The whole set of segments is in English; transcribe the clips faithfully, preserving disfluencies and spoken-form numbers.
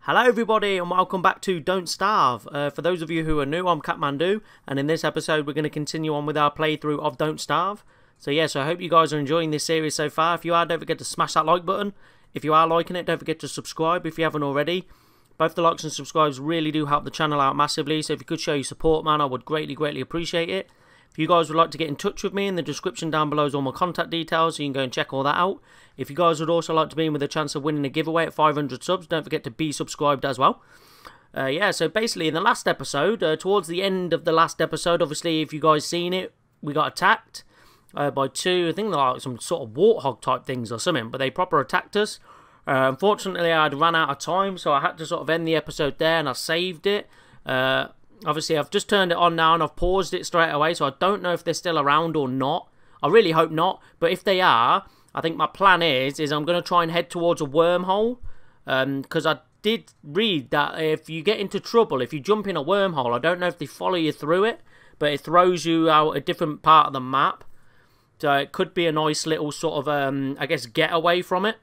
Hello everybody and welcome back to Don't Starve. Uh, for those of you who are new, I'm Cat-Man-Do, and in this episode we're going to continue on with our playthrough of Don't Starve. So yeah, so I hope you guys are enjoying this series so far. If you are, don't forget to smash that like button. If you are liking it, don't forget to subscribe if you haven't already. Both the likes and subscribes really do help the channel out massively, so if you could show your support, man, I would greatly, greatly appreciate it. If you guys would like to get in touch with me, in the description down below is all my contact details, so you can go and check all that out. If you guys would also like to be in with a chance of winning a giveaway at five hundred subs, don't forget to be subscribed as well. Uh, yeah, so basically in the last episode, uh, towards the end of the last episode, obviously if you guys seen it, we got attacked uh, by two, I think they're like some sort of warthog type things or something, but they proper attacked us. Uh, unfortunately I'd ran out of time, so I had to sort of end the episode there and I saved it. Uh... Obviously, I've just turned it on now and I've paused it straight away, so I don't know if they're still around or not. I really hope not, but if they are, I think my plan is, is I'm going to try and head towards a wormhole, because um, I did read that if you get into trouble, if you jump in a wormhole, I don't know if they follow you through it, but it throws you out a different part of the map, so it could be a nice little sort of, um, I guess, getaway from it.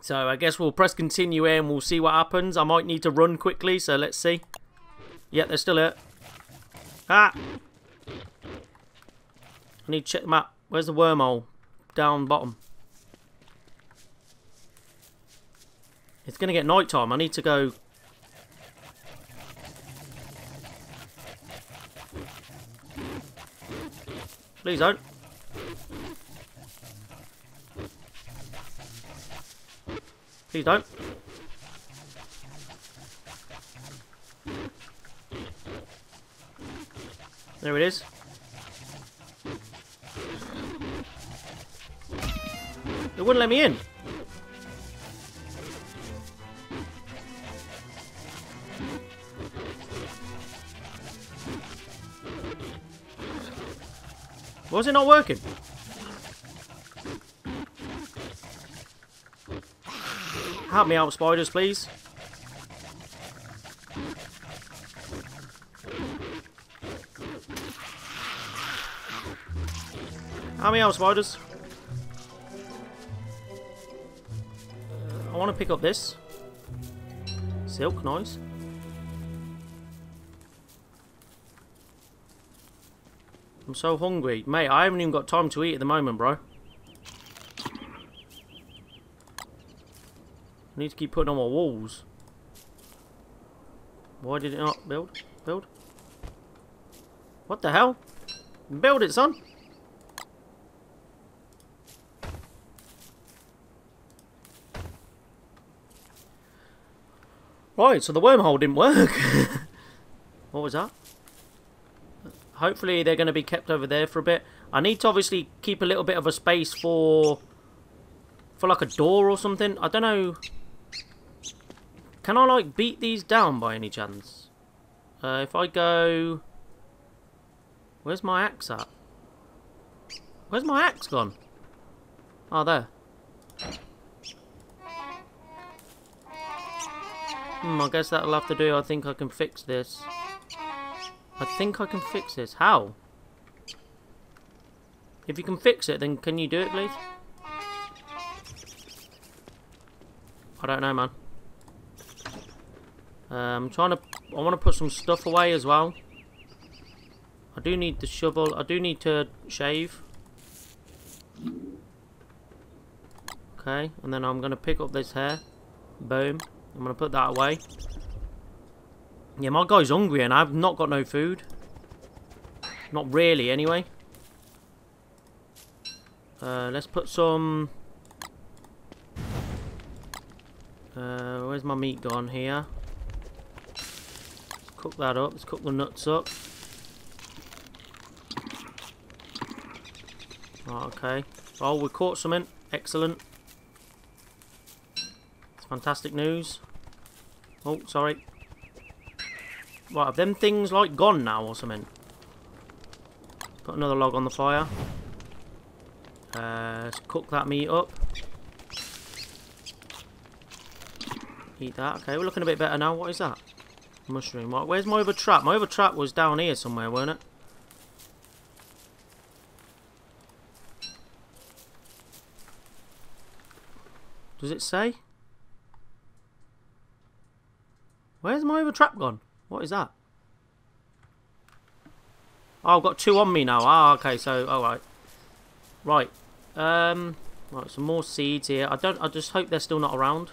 So I guess we'll press continue here and we'll see what happens. I might need to run quickly, so let's see. Yeah, they're still here. Ah! I need to check the map. Where's the wormhole? Down bottom. It's going to get night time. I need to go... Please don't. Please don't. There it is. It wouldn't let me in. Why is it not working? Help me out, spiders, please. How many else spiders? I want to pick up this. Silk, nice. I'm so hungry. Mate, I haven't even got time to eat at the moment, bro. I need to keep putting on my walls. Why did it not build? Build? What the hell? Build it, son! Right, so the wormhole didn't work. What was that? Hopefully they're going to be kept over there for a bit. I need to obviously keep a little bit of a space for... For like a door or something. I don't know. Can I like beat these down by any chance? Uh, if I go... Where's my axe at? Where's my axe gone? Oh, there. Hmm, I guess that'll have to do. I think I can fix this. I think I can fix this. How? If you can fix it, then can you do it, please? I don't know, man. Uh, I'm trying to... I want to put some stuff away as well. I do need the shovel. I do need to shave. Okay, and then I'm going to pick up this hair. Boom. I'm going to put that away. Yeah, my guy's hungry and I've not got no food. Not really, anyway. Uh, let's put some... Uh, where's my meat gone here? Let's cook that up. Let's cook the nuts up. Oh, okay. Oh, we caught something. Excellent. Fantastic news. Oh, sorry. Right, have them things, like, gone now or something? Put another log on the fire. Uh, let's cook that meat up. Eat that. Okay, we're looking a bit better now. What is that? Mushroom. Right, where's my other trap? My other trap was down here somewhere, weren't it? Does it say? Where's my other trap gone? What is that? Oh, I've got two on me now. Ah, okay, so alright. Right. Um right, some more seeds here. I don't I just hope they're still not around.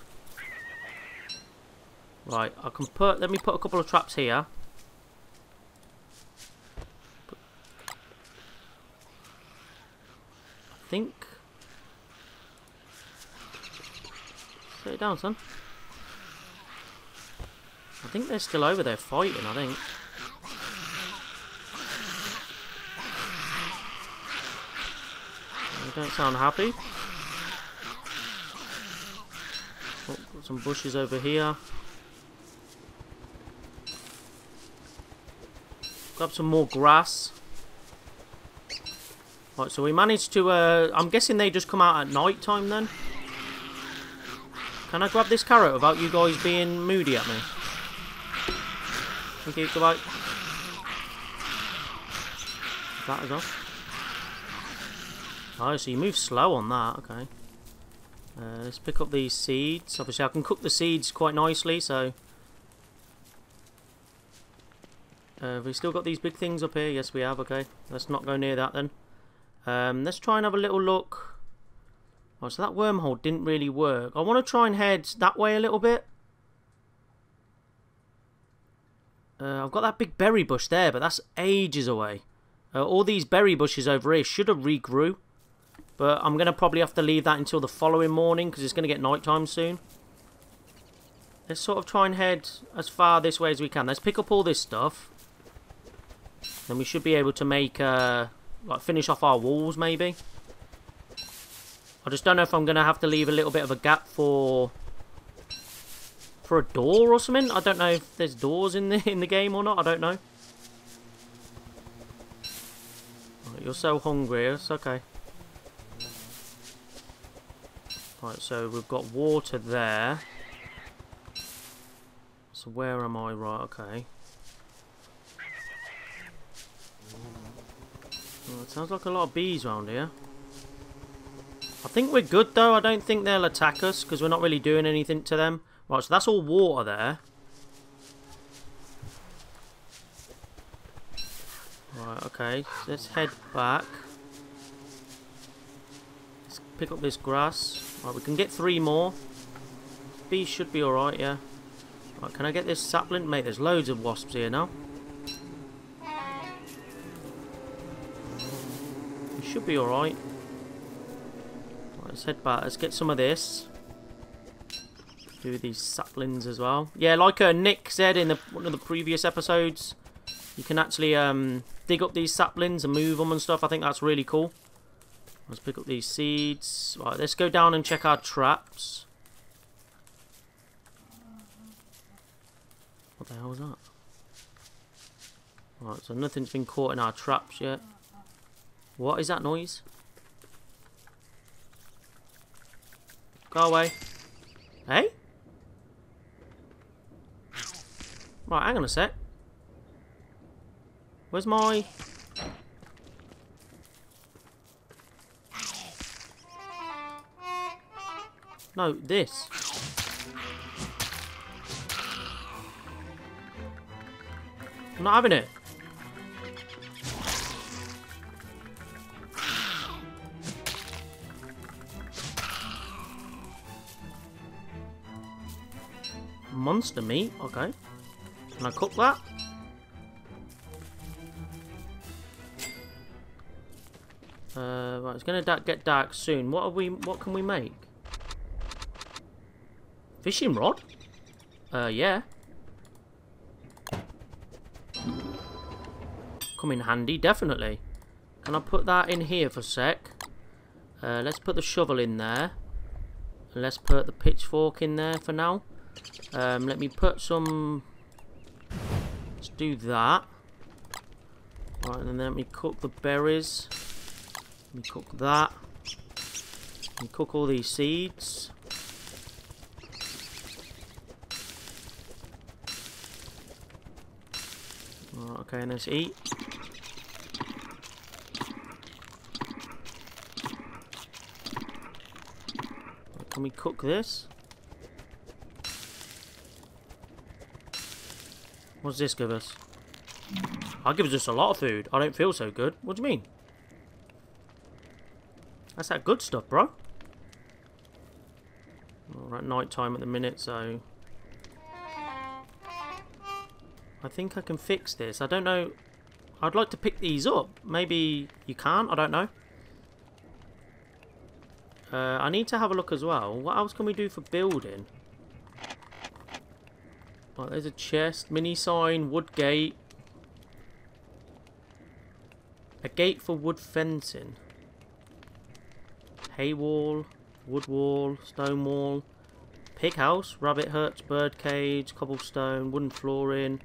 Right, I can put let me put a couple of traps here. I think. Set it down, son. I think they're still over there fighting, I think. They don't sound happy. Oh, got some bushes over here. Grab some more grass. Right, so we managed to... Uh, I'm guessing they just come out at night time then. Can I grab this carrot without you guys being moody at me? Thank you, goodbye. That is off. Oh, so you move slow on that, okay. Uh, let's pick up these seeds. Obviously I can cook the seeds quite nicely, so... Uh, have we still got these big things up here? Yes, we have. Okay, let's not go near that then. Um, let's try and have a little look. Oh, so that wormhole didn't really work. I want to try and head that way a little bit. Uh, I've got that big berry bush there, but that's ages away. Uh, all these berry bushes over here should have regrew. But I'm going to probably have to leave that until the following morning because it's going to get night time soon. Let's sort of try and head as far this way as we can. Let's pick up all this stuff. Then we should be able to make, uh, like, finish off our walls, maybe. I just don't know if I'm going to have to leave a little bit of a gap for for a door or something. I don't know if there's doors in the in the game or not. I don't know. Right, you're so hungry. It's okay. Right, so we've got water there. So where am I? Right, okay. Well, it sounds like a lot of bees around here. I think we're good though. I don't think they'll attack us because we're not really doing anything to them. Right, so that's all water there. Right, okay. So let's head back. Let's pick up this grass. Right, we can get three more. Bees should be alright, yeah. Right, can I get this sapling? Mate, there's loads of wasps here now. It should be alright. Let's head back. Let's get some of this. Do these saplings as well. Yeah, like uh, Nick said in the, one of the previous episodes, you can actually um, dig up these saplings and move them and stuff. I think that's really cool. Let's pick up these seeds. Right, let's go down and check our traps. What the hell was that? Right, so nothing's been caught in our traps yet. What is that noise? Go away. Hey? Right, hang on a sec. Where's my... No, this. I'm not having it. Monster meat, okay. Can I cook that? Uh, right, it's gonna da get dark soon. What are we? What can we make? Fishing rod? Uh, yeah. Come in handy, definitely. Can I put that in here for a sec? Uh, let's put the shovel in there. Let's put the pitchfork in there for now. Um, let me put some... Let's do that. Right, and then let me cook the berries. Let me cook that. Let me cook all these seeds. Right, okay, and let's eat. Can we cook this? What does this give us? That gives us a lot of food. I don't feel so good. What do you mean? That's that good stuff, bro. We're at night time at the minute, so... I think I can fix this. I don't know. I'd like to pick these up. Maybe you can't. I don't know. Uh, I need to have a look as well. What else can we do for building? Right, there's a chest, mini sign, wood gate. A gate for wood fencing. Hay wall, wood wall, stone wall. Pig house, rabbit hutch, bird cage, cobblestone, wooden flooring.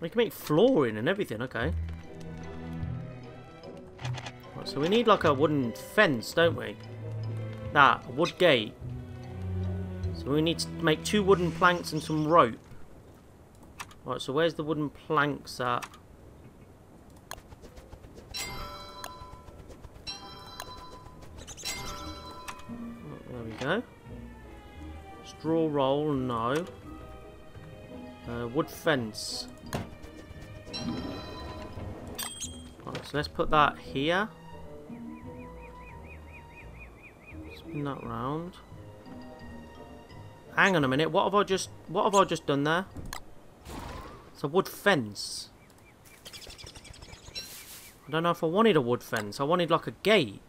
We can make flooring and everything, okay. Right, so we need like a wooden fence, don't we? That, a wood gate. So we need to make two wooden planks and some rope. Right, so where's the wooden planks at? Oh, there we go. Straw roll, no. Uh, wood fence. Right, so let's put that here. Spin that round. Hang on a minute. What have I just? What have I just done there? It's a wood fence. I don't know if I wanted a wood fence. I wanted like a gate.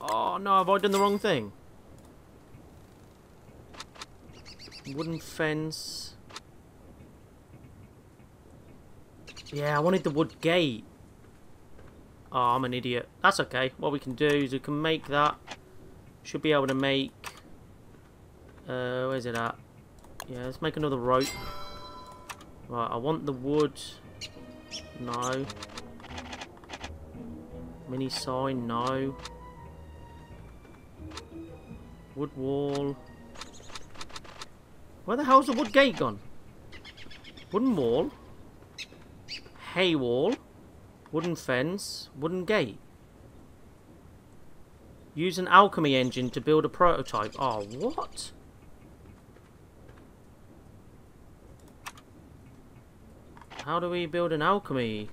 Oh no! Have I done the wrong thing? Wooden fence. Yeah, I wanted the wood gate. Oh, I'm an idiot. That's okay. What we can do is we can make that. Should be able to make... Uh, where's it at? Yeah, let's make another rope. Right, I want the wood. No. Mini sign, no. Wood wall. Where the hell's the wood gate gone? Wooden wall. Hay wall. Wooden fence, wooden gate. Use an alchemy engine to build a prototype. Oh, what? How do we build an alchemy?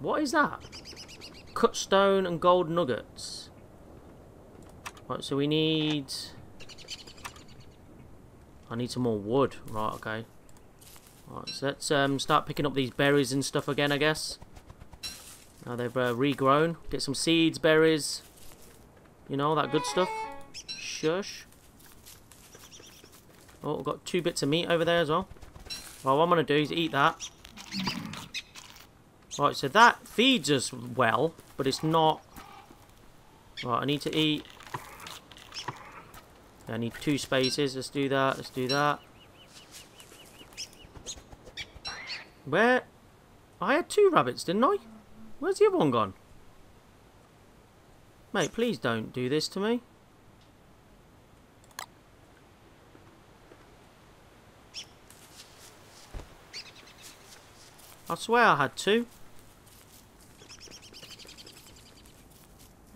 What is that? Cut stone and gold nuggets. Right, so we need... I need some more wood. Right, okay. Right, so let's um, start picking up these berries and stuff again, I guess. Now they've uh, regrown. Get some seeds, berries, you know, all that good stuff. Shush. Oh, we've got two bits of meat over there as well. Well, what I'm going to do is eat that. Right, so that feeds us well, but it's not... Right, I need to eat. I need two spaces. Let's do that. Let's do that. Where? I had two rabbits, didn't I? Where's the other one gone? Mate, please don't do this to me. I swear I had two.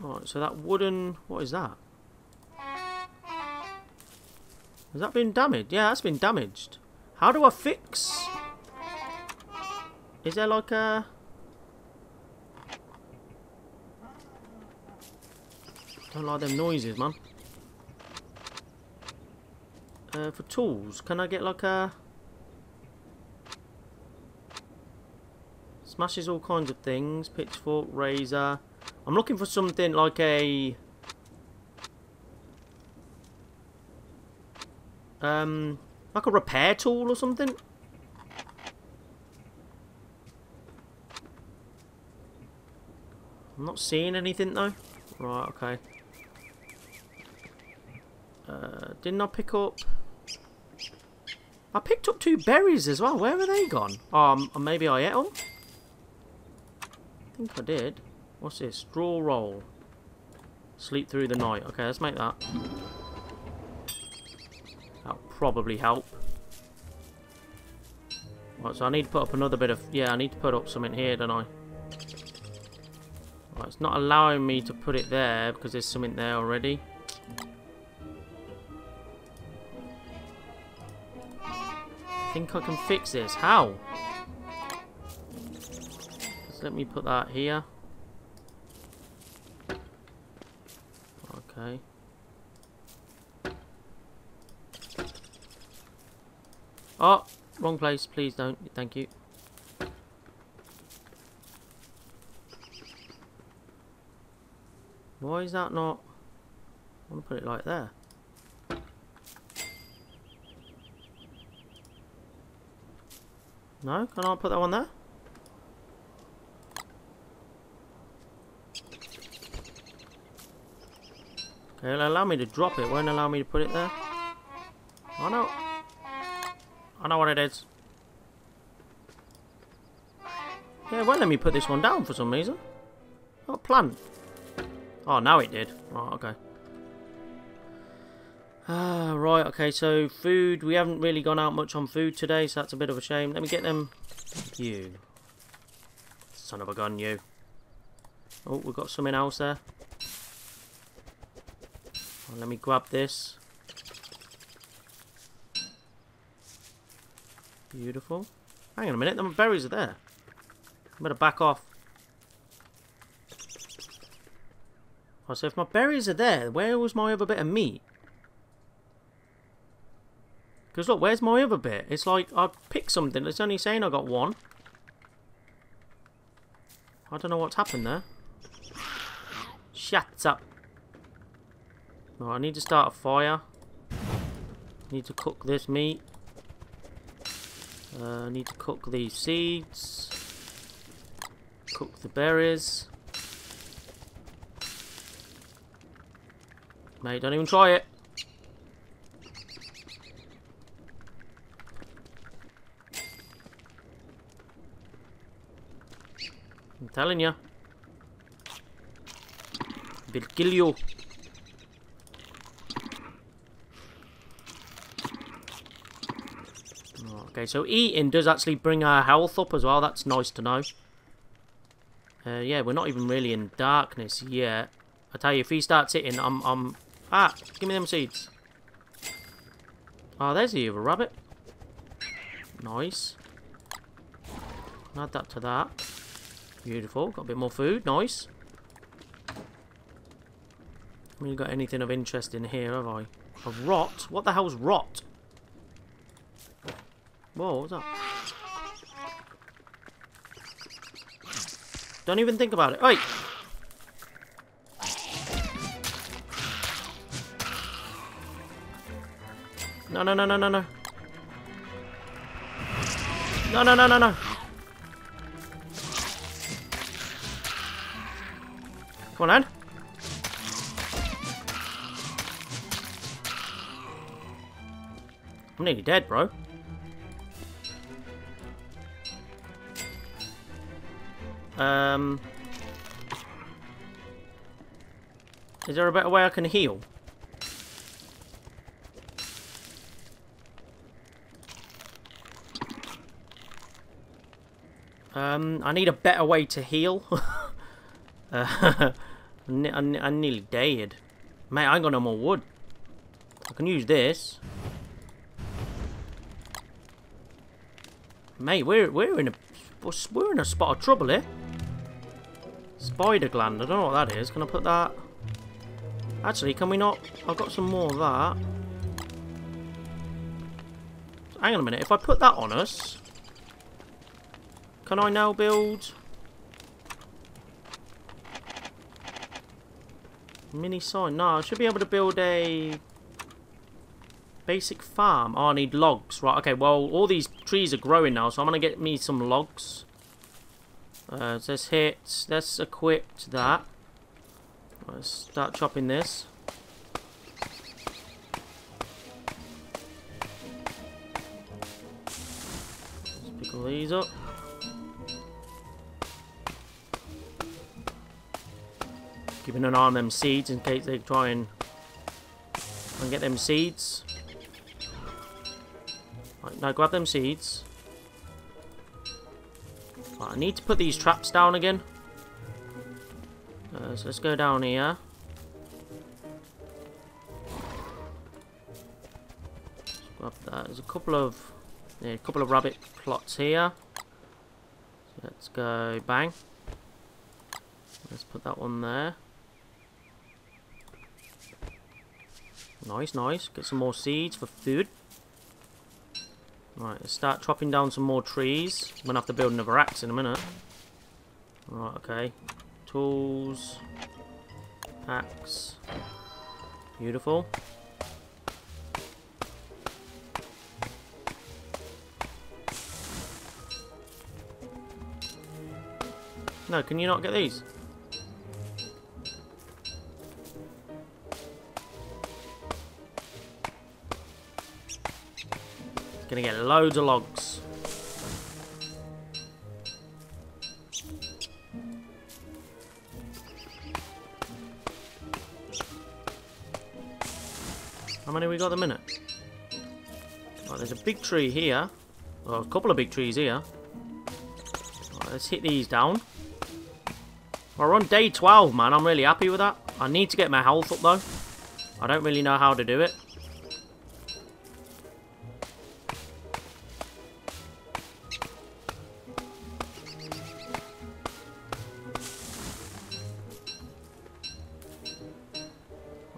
Alright, so that wooden... What is that? Has that been damaged? Yeah, that's been damaged. How do I fix... Is there like a... I don't like them noises, man. Uh, for tools, can I get like a... Smashes all kinds of things. Pitchfork, razor. I'm looking for something like a... Um, like a repair tool or something. I'm not seeing anything though. Right, okay. Uh, didn't I pick up... I picked up two berries as well. Where are they gone? Um, maybe I ate them? I think I did. What's this? Straw roll. Sleep through the night. Okay, let's make that. That'll probably help. Right, so I need to put up another bit of... Yeah, I need to put up something here, don't I? It's not allowing me to put it there because there's something there already. think I can fix this. How? Just let me put that here. Okay. Oh, wrong place. Please don't. Thank you. Why is that not... I'm going to put it like there. No? Can I put that one there? Okay, it'll allow me to drop it. Won't allow me to put it there. I know. I know what it is. Yeah, it won't let me put this one down for some reason. What plant? Oh, now it did. Right, okay. Ah, right, okay, so food. We haven't really gone out much on food today, so that's a bit of a shame. Let me get them. You. Son of a gun, you. Oh, we've got something else there. Well, let me grab this. Beautiful. Hang on a minute, the berries are there. I'm going to back off. Oh, so if my berries are there, where was my other bit of meat? Because look, where's my other bit? It's like I picked something. It's only saying I got one. I don't know what's happened there. Shut up. Right, I need to start a fire. Need to cook this meat. Uh, need to cook these seeds. Cook the berries. Mate, don't even try it. I'm telling you. It'll kill you. Okay, so eating does actually bring our health up as well. That's nice to know. Uh, yeah, we're not even really in darkness yet. I tell you, if he starts hitting, I'm... I'm ah, give me them seeds. Oh, there's the other rabbit. Nice. Add that to that. Beautiful. Got a bit more food. Nice. Haven't really got anything of interest in here, have I? A rot? What the hell's rot? Whoa, what's that? Don't even think about it. Oi! No, no, no, no, no, no. No, no, no, no, no. Come on, lad. I'm nearly dead, bro. Um, is there a better way I can heal? Um, I need a better way to heal. uh, I'm, I'm, I'm nearly dead. Mate, I ain't got no more wood. I can use this. Mate, we're, we're, in, a, we're in a spot of trouble here. Spider gland, I don't know what that is. Can I put that? Actually, can we not? I've got some more of that. Hang on a minute, if I put that on us, can I now build mini sign? No, I should be able to build a basic farm. Oh, I need logs. Right, okay, well, all these trees are growing now, so I'm going to get me some logs. Uh, let's hit, let's equip that. Let's start chopping this. Let's pick all these up. Keeping an eye on them seeds in case they try and, and get them seeds. Right, now grab them seeds. Right, I need to put these traps down again. Uh, so let's go down here. Let's grab that. There's a couple of Yeah, a couple of rabbit plots here. So let's go bang. Let's put that one there. Nice, nice. Get some more seeds for food. Right, let's start chopping down some more trees. I'm going to have to build another axe in a minute. Right, okay. Tools. Axe. Beautiful. No, can you not get these? Gonna get loads of logs. How many we got at the minute? Right, there's a big tree here. Well, a couple of big trees here. Right, let's hit these down. We're on day twelve, man. I'm really happy with that. I need to get my health up, though. I don't really know how to do it.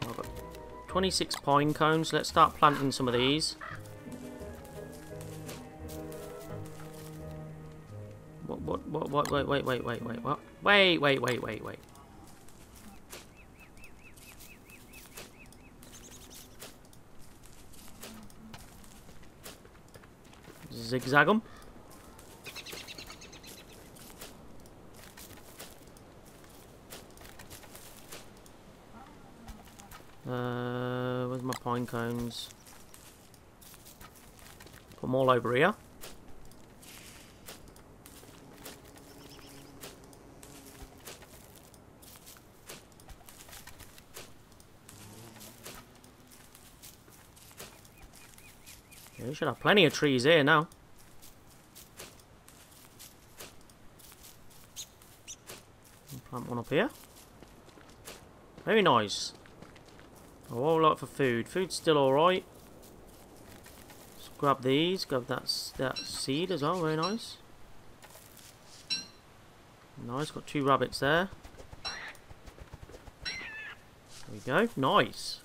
I've got twenty-six pine cones. Let's start planting some of these. What, what, what, what, wait, wait, wait, wait, wait, what? Wait, wait, wait, wait, wait. Zigzag them. Uh, where's my pine cones? Put them all over here. We should have plenty of trees here now. Plant one up here. Very nice. A whole lot for food. Food's still alright. Let's grab these. Grab that, that seed as well. Very nice. Nice. Got two rabbits there. There we go. Nice.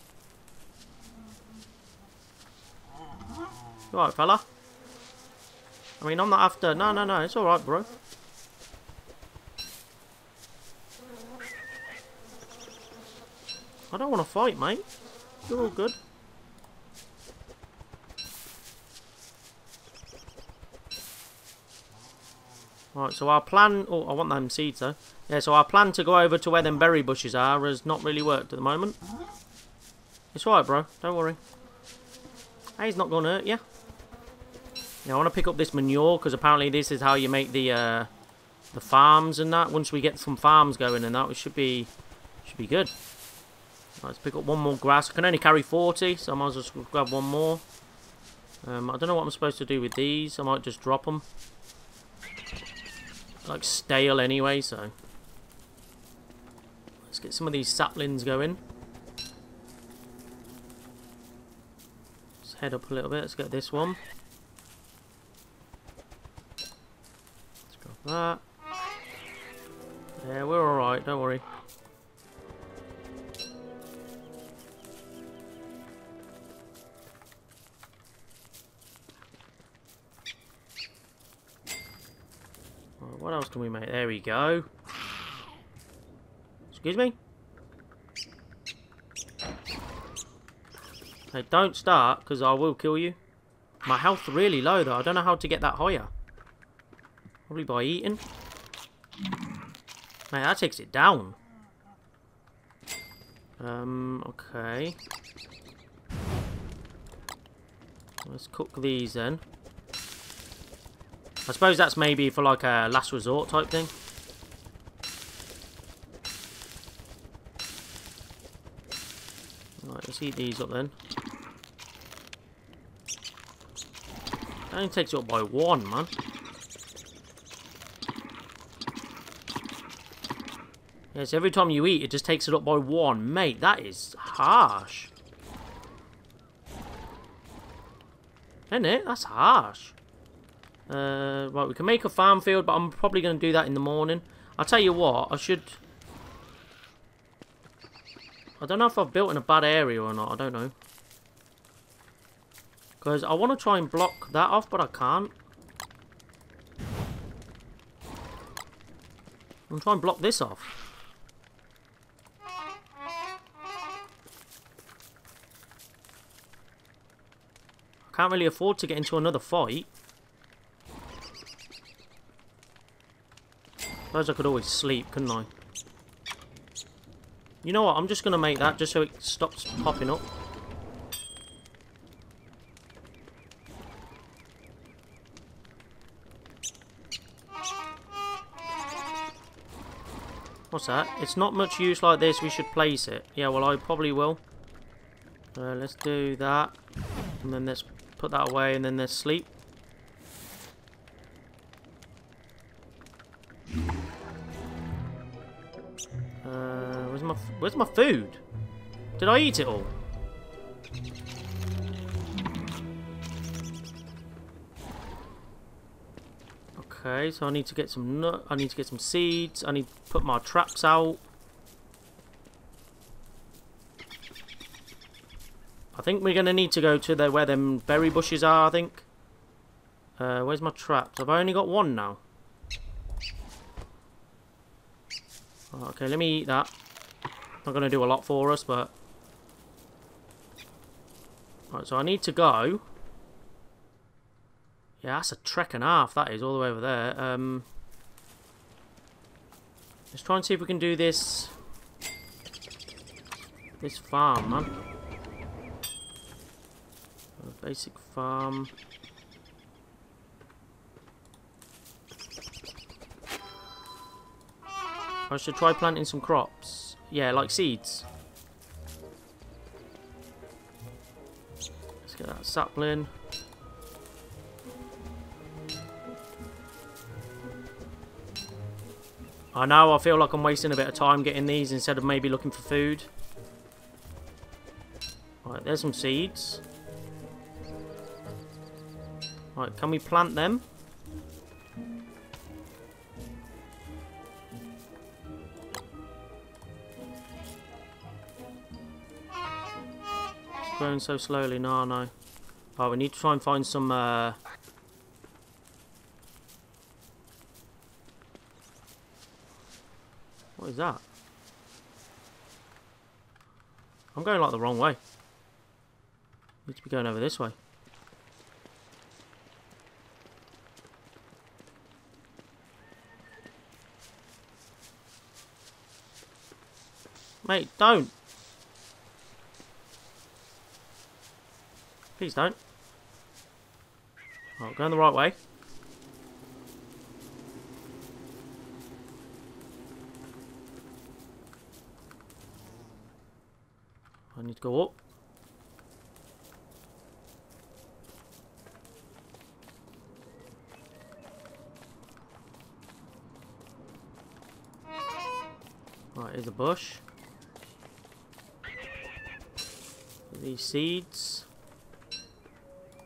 Alright, fella. I mean, I'm not after... No, no, no. It's alright, bro. I don't want to fight, mate. You're all good. Alright, so our plan... Oh, I want them seeds, though. Yeah, so our plan to go over to where them berry bushes are has not really worked at the moment. It's alright, bro. Don't worry. Hey, he's not going to hurt you. Now I want to pick up this manure because apparently this is how you make the uh, the farms and that. Once we get some farms going and that, we should be should be good. Right, let's pick up one more grass. I can only carry forty, so I might as well just grab one more. Um, I don't know what I'm supposed to do with these. I might just drop them. They're like stale anyway, so let's get some of these saplings going. Let's head up a little bit. Let's get this one. That. Yeah, we're alright, don't worry. Right, what else can we make? There we go. Excuse me? Hey, don't start, because I will kill you. My health's really low, though. I don't know how to get that higher. Probably by eating. Mate, that takes it down. Um, okay. Let's cook these then. I suppose that's maybe for like a last resort type thing. Alright, let's eat these up then. That only takes you up by one, man. Yes, every time you eat, it just takes it up by one. Mate, that is harsh. Isn't it? That's harsh. Uh, right, we can make a farm field, but I'm probably going to do that in the morning. I'll tell you what, I should... I don't know if I've built in a bad area or not, I don't know. Because I want to try and block that off, but I can't. I'm trying to block this off. Can't really afford to get into another fight. Suppose I could always sleep, couldn't I? You know what? I'm just going to make that just so it stops popping up. What's that? It's not much use like this. We should place it. Yeah, well, I probably will. Uh, let's do that. And then let's... put that away, and then there's sleep. Uh, where's my where's my food? Did I eat it all? Okay, so I need to get some nut. I need to get some seeds. I need to put my traps out. I think we're going to need to go to the, where them berry bushes are, I think. Uh, where's my traps? I've only got one now. Oh, okay, let me eat that. Not going to do a lot for us, but... Right, so I need to go... Yeah, that's a trek and a half, that is, all the way over there. Um, let's try and see if we can do this... This farm, man. Basic farm. I should try planting some crops. Yeah, like seeds. Let's get that sapling. I know, I feel like I'm wasting a bit of time getting these instead of maybe looking for food. Right, there's some seeds. Right, can we plant them? It's growing so slowly. No, no. Oh, we need to try and find some... Uh... What is that? I'm going like the wrong way. Need to be going over this way. Mate, don't. Please don't. Right, going the right way. I need to go up. Right, here's a bush. These seeds.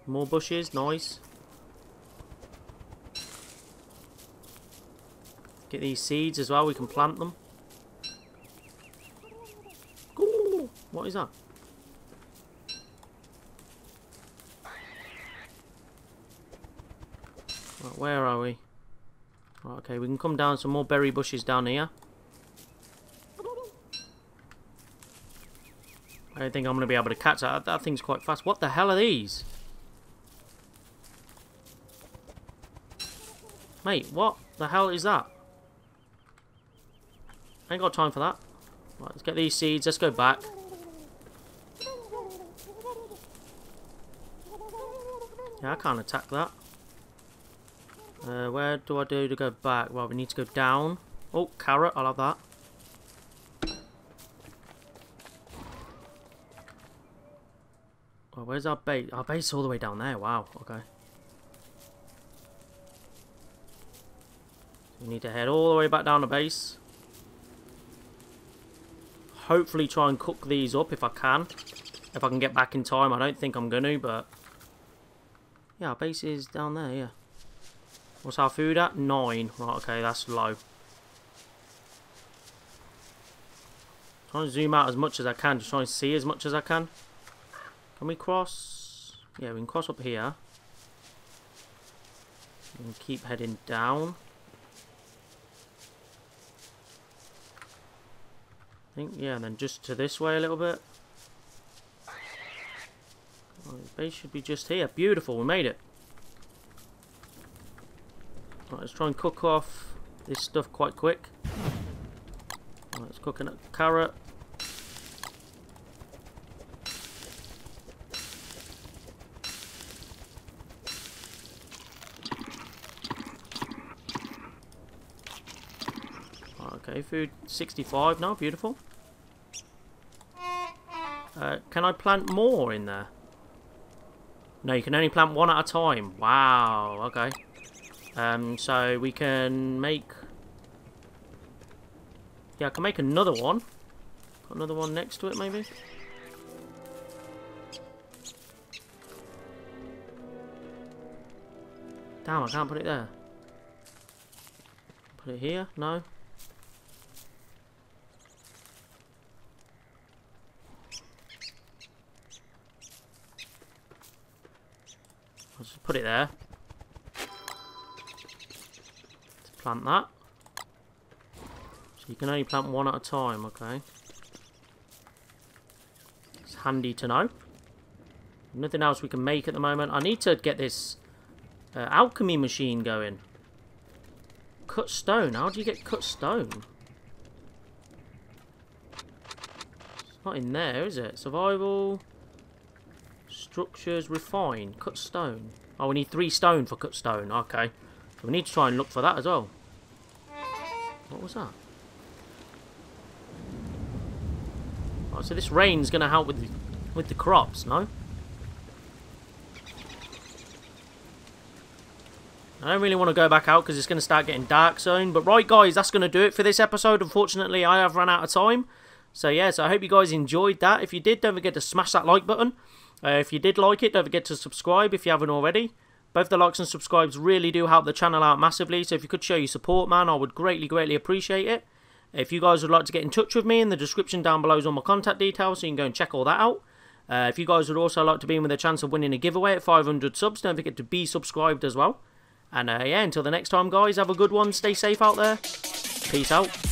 More bushes, nice. Get these seeds as well, we can plant them. Ooh, what is that? Right, where are we? Right, okay, we can come down some more berry bushes down here. I don't think I'm going to be able to catch that. That thing's quite fast. What the hell are these? Mate, what the hell is that? I ain't got time for that. Right, let's get these seeds. Let's go back. Yeah, I can't attack that. Uh, where do I do to go back? Well, we need to go down. Oh, carrot. I'll have that. Where's our base? Our base is all the way down there. Wow. Okay. We need to head all the way back down to base. Hopefully try and cook these up if I can. If I can get back in time. I don't think I'm going to, but... Yeah, our base is down there, yeah. What's our food at? Nine. Right, okay, that's low. Trying to zoom out as much as I can, just trying to see as much as I can. Can we cross? Yeah, we can cross up here. We can keep heading down. I think, yeah, and then just to this way a little bit. Right, the base should be just here. Beautiful, we made it. Right, let's try and cook off this stuff quite quick. Right, let's cook a carrot. Okay, food sixty-five now, beautiful. Uh, can I plant more in there? No, you can only plant one at a time. Wow, okay. Um, so we can make... Yeah, I can make another one. Put another one next to it, maybe. Damn, I can't put it there. Put it here? No. I'll just put it there. To plant that. So you can only plant one at a time, okay. It's handy to know. Nothing else we can make at the moment. I need to get this uh, alchemy machine going. Cut stone. How do you get cut stone? It's not in there, is it? Survival... Structures, refine, cut stone. Oh, we need three stone for cut stone. Okay. So we need to try and look for that as well. What was that? Oh, so this rain's going to help with the, with the crops, no? I don't really want to go back out because it's going to start getting dark soon. But right, guys, that's going to do it for this episode. Unfortunately, I have run out of time. So, yeah, so I hope you guys enjoyed that. If you did, don't forget to smash that like button. Uh, if you did like it, don't forget to subscribe if you haven't already. Both the likes and subscribes really do help the channel out massively, so if you could show your support, man, I would greatly, greatly appreciate it. If you guys would like to get in touch with me, in the description down below is all my contact details, so you can go and check all that out. Uh, if you guys would also like to be in with a chance of winning a giveaway at five hundred subs, don't forget to be subscribed as well. And uh, yeah, until the next time, guys, have a good one, stay safe out there, peace out.